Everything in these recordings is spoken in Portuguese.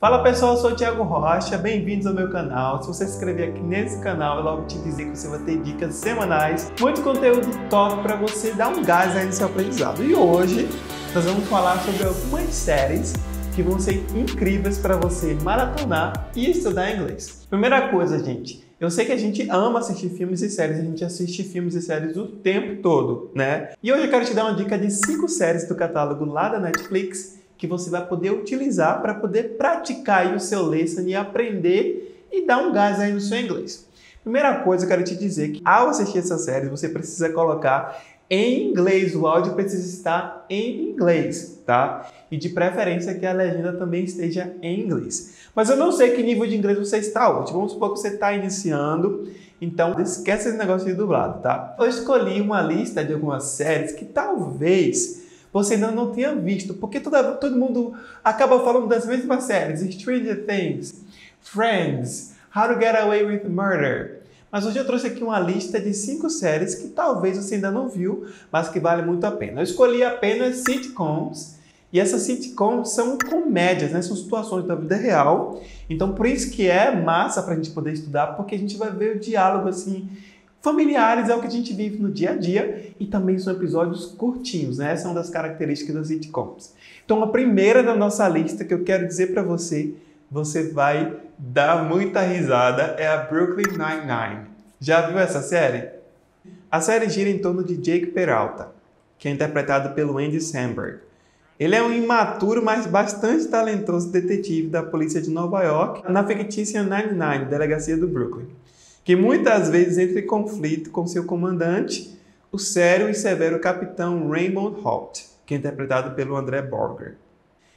Fala pessoal, eu sou o Thiago Rocha, bem-vindos ao meu canal. Se você se inscrever aqui nesse canal, eu logo te dizer que você vai ter dicas semanais, muito conteúdo top para você dar um gás aí no seu aprendizado. E hoje nós vamos falar sobre algumas séries que vão ser incríveis para você maratonar e estudar inglês. Primeira coisa, gente, eu sei que a gente ama assistir filmes e séries, a gente assiste filmes e séries o tempo todo, né? E hoje eu quero te dar uma dica de 5 séries do catálogo lá da Netflix que você vai poder utilizar para poder praticar aí o seu lesson e aprender e dar um gás aí no seu inglês. Primeira coisa, eu quero te dizer que ao assistir essas séries, você precisa colocar em inglês, o áudio precisa estar em inglês, tá? E de preferência que a legenda também esteja em inglês. Mas eu não sei que nível de inglês você está hoje, vamos supor que você está iniciando, então esquece esse negócio de dublado, tá? Eu escolhi uma lista de algumas séries que talvez você ainda não tenha visto, porque todo mundo acaba falando das mesmas séries, Stranger Things, Friends, How to Get Away with Murder. Mas hoje eu trouxe aqui uma lista de 5 séries que talvez você ainda não viu, mas que vale muito a pena. Eu escolhi apenas sitcoms, e essas sitcoms são comédias, né? São situações da vida real, então por isso que é massa pra gente poder estudar, porque a gente vai ver o diálogo assim, familiares é o que a gente vive no dia a dia e também são episódios curtinhos, né? Essa é uma das características das sitcoms. Então, a primeira da nossa lista que eu quero dizer para você, você vai dar muita risada, é a Brooklyn Nine-Nine. Já viu essa série? A série gira em torno de Jake Peralta, que é interpretado pelo Andy Samberg. Ele é um imaturo, mas bastante talentoso detetive da polícia de Nova York na fictícia Nine-Nine, delegacia do Brooklyn, que muitas vezes entra em conflito com seu comandante, o sério e severo capitão Raymond Holt, que é interpretado pelo André Borger.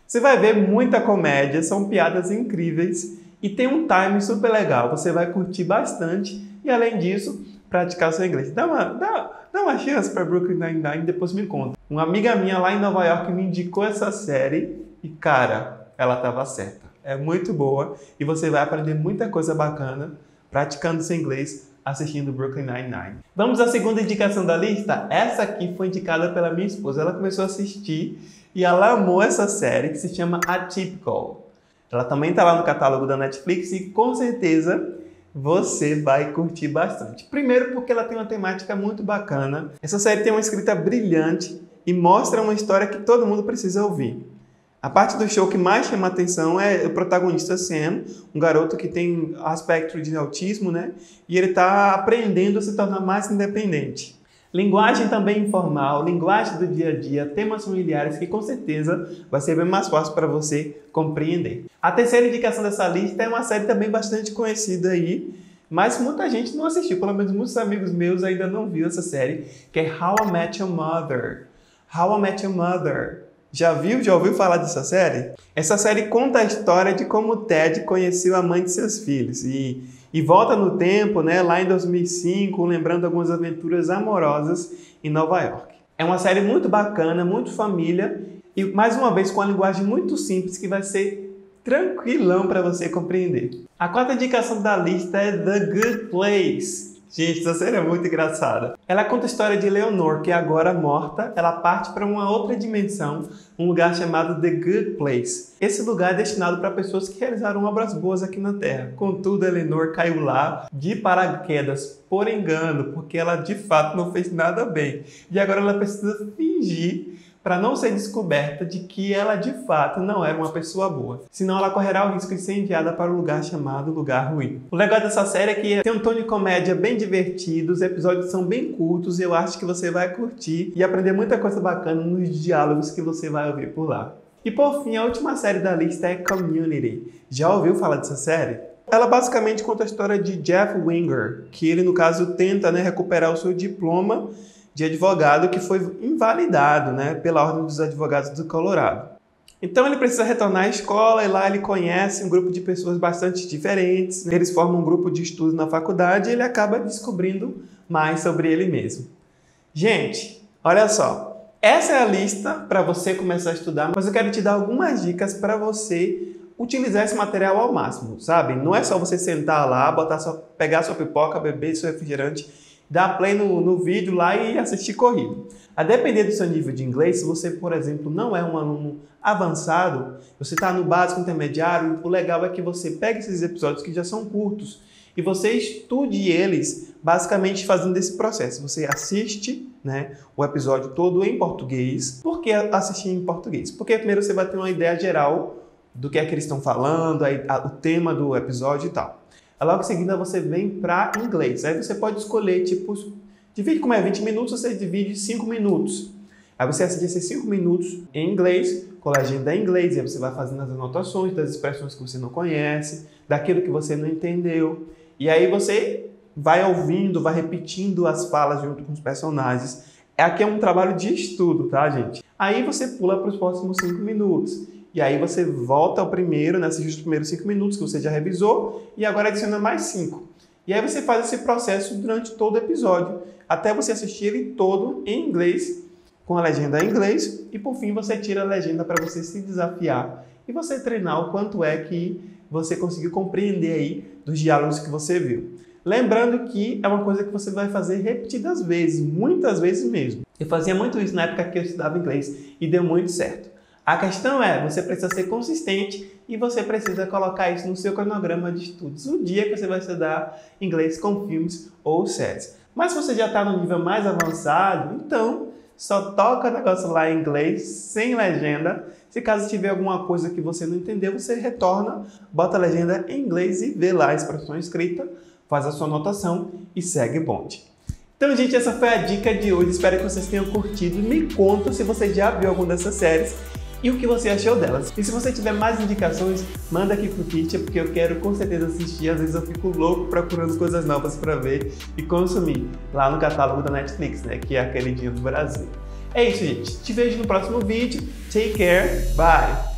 Você vai ver muita comédia, são piadas incríveis e tem um time super legal, você vai curtir bastante e além disso, praticar seu inglês. Dá uma chance para Brooklyn Nine-Nine, depois me conta. Uma amiga minha lá em Nova York me indicou essa série e cara, ela estava certa. É muito boa e você vai aprender muita coisa bacana praticando seu inglês, assistindo Brooklyn Nine-Nine. Vamos à segunda indicação da lista? Essa aqui foi indicada pela minha esposa. Ela começou a assistir e ela amou essa série que se chama Atypical. Ela também está lá no catálogo da Netflix e com certeza você vai curtir bastante. Primeiro porque ela tem uma temática muito bacana. Essa série tem uma escrita brilhante e mostra uma história que todo mundo precisa ouvir. A parte do show que mais chama a atenção é o protagonista Sam, um garoto que tem aspecto de autismo, né? E ele está aprendendo a se tornar mais independente. Linguagem também informal, linguagem do dia a dia, temas familiares que com certeza vai ser bem mais fácil para você compreender. A terceira indicação dessa lista é uma série também bastante conhecida aí, mas muita gente não assistiu, pelo menos muitos amigos meus ainda não viu essa série, que é How I Met Your Mother. How I Met Your Mother. Já ouviu falar dessa série? Essa série conta a história de como Ted conheceu a mãe de seus filhos e volta no tempo, né, lá em 2005, lembrando algumas aventuras amorosas em Nova York. É uma série muito bacana, muito família e, mais uma vez, com uma linguagem muito simples que vai ser tranquilão para você compreender. A quarta indicação da lista é The Good Place. Gente, essa série é muito engraçada. Ela conta a história de Eleanor, que agora morta, ela parte para uma outra dimensão, um lugar chamado The Good Place. Esse lugar é destinado para pessoas que realizaram obras boas aqui na Terra. Contudo, Eleanor caiu lá de paraquedas, por engano, porque ela de fato não fez nada bem. E agora ela precisa fingir para não ser descoberta de que ela de fato não era uma pessoa boa. Senão ela correrá o risco de ser enviada para um lugar chamado Lugar Ruim. O legal dessa série é que tem um tom de comédia bem divertido, os episódios são bem curtos, eu acho que você vai curtir e aprender muita coisa bacana nos diálogos que você vai ouvir por lá. E por fim, a última série da lista é Community. Já ouviu falar dessa série? Ela basicamente conta a história de Jeff Winger, que ele no caso tenta, né, recuperar o seu diploma de advogado que foi invalidado, né, pela Ordem dos Advogados do Colorado. Então ele precisa retornar à escola e lá ele conhece um grupo de pessoas bastante diferentes, né? Eles formam um grupo de estudo na faculdade e ele acaba descobrindo mais sobre ele mesmo. Gente, olha só, essa é a lista para você começar a estudar, mas eu quero te dar algumas dicas para você utilizar esse material ao máximo, sabe? Não é só você sentar lá, pegar sua pipoca, beber seu refrigerante dar play no vídeo lá e assistir corrido. A depender do seu nível de inglês, se você, por exemplo, não é um aluno avançado, você está no básico intermediário, o legal é que você pegue esses episódios que já são curtos e você estude eles basicamente fazendo esse processo. Você assiste, né, o episódio todo em português. Por que assistir em português? Porque primeiro você vai ter uma ideia geral do que é que eles estão falando, o tema do episódio e tal. Aí logo em seguida você vem para inglês. Aí você pode escolher, tipo, divide como é 20 minutos, você divide 5 minutos. Aí você assiste esses 5 minutos em inglês, com a legenda em inglês, e aí você vai fazendo as anotações das expressões que você não conhece, daquilo que você não entendeu. E aí você vai ouvindo, vai repetindo as falas junto com os personagens. Aqui é um trabalho de estudo, tá, gente? Aí você pula para os próximos 5 minutos. E aí você volta ao primeiro, né? Assiste os primeiros 5 minutos que você já revisou e agora adiciona mais 5. E aí você faz esse processo durante todo o episódio, até você assistir ele todo em inglês, com a legenda em inglês, e por fim você tira a legenda para você se desafiar e você treinar o quanto é que você conseguiu compreender aí dos diálogos que você viu. Lembrando que é uma coisa que você vai fazer repetidas vezes, muitas vezes mesmo. Eu fazia muito isso na época que eu estudava inglês e deu muito certo. A questão é, você precisa ser consistente e você precisa colocar isso no seu cronograma de estudos, o dia que você vai estudar inglês com filmes ou séries. Mas se você já está no nível mais avançado, então só toca o negócio lá em inglês, sem legenda. Se caso tiver alguma coisa que você não entendeu, você retorna, bota a legenda em inglês e vê lá a expressão escrita, faz a sua anotação e segue bonde. Então, gente, essa foi a dica de hoje. Espero que vocês tenham curtido. Me conta se você já viu alguma dessas séries e o que você achou delas. E se você tiver mais indicações, manda aqui pro Kitty, porque eu quero com certeza assistir. Às vezes eu fico louco procurando coisas novas para ver e consumir lá no catálogo da Netflix, né? Que é aquele dia do Brasil. É isso, gente. Te vejo no próximo vídeo. Take care. Bye.